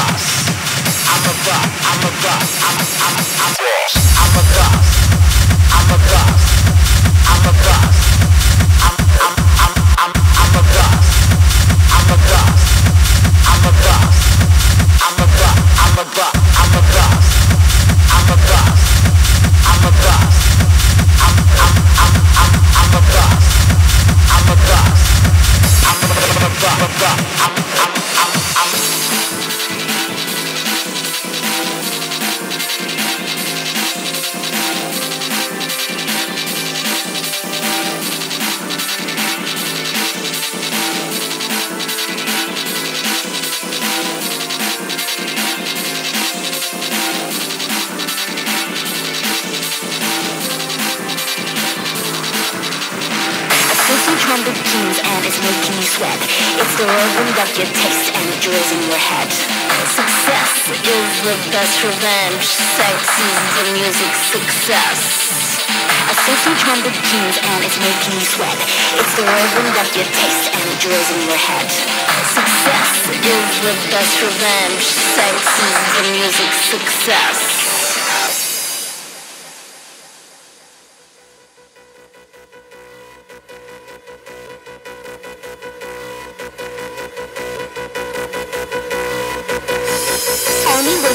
When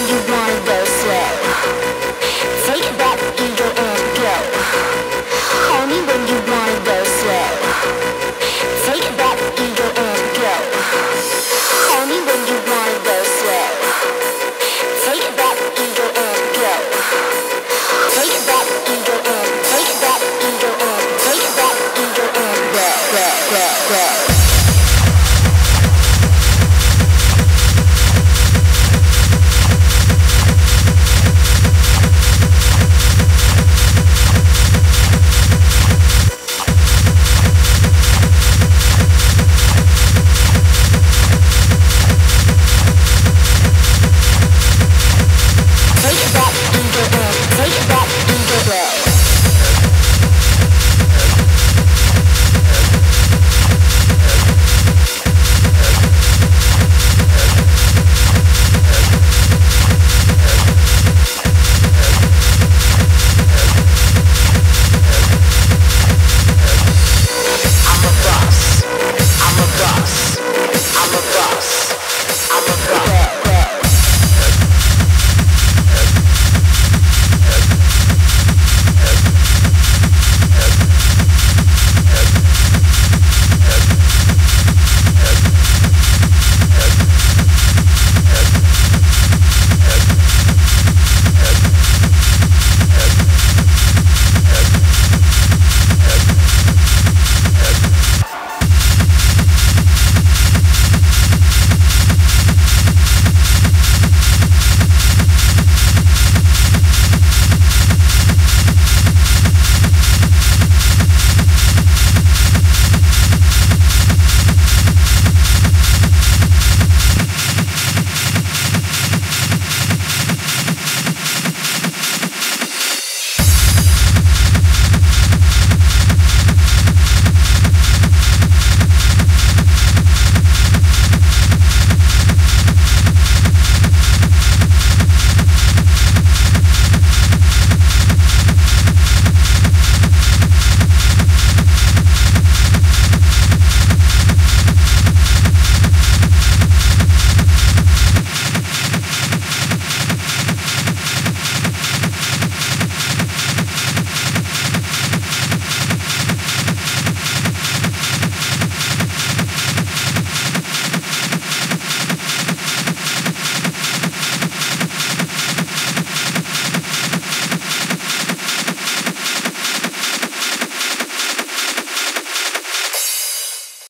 you want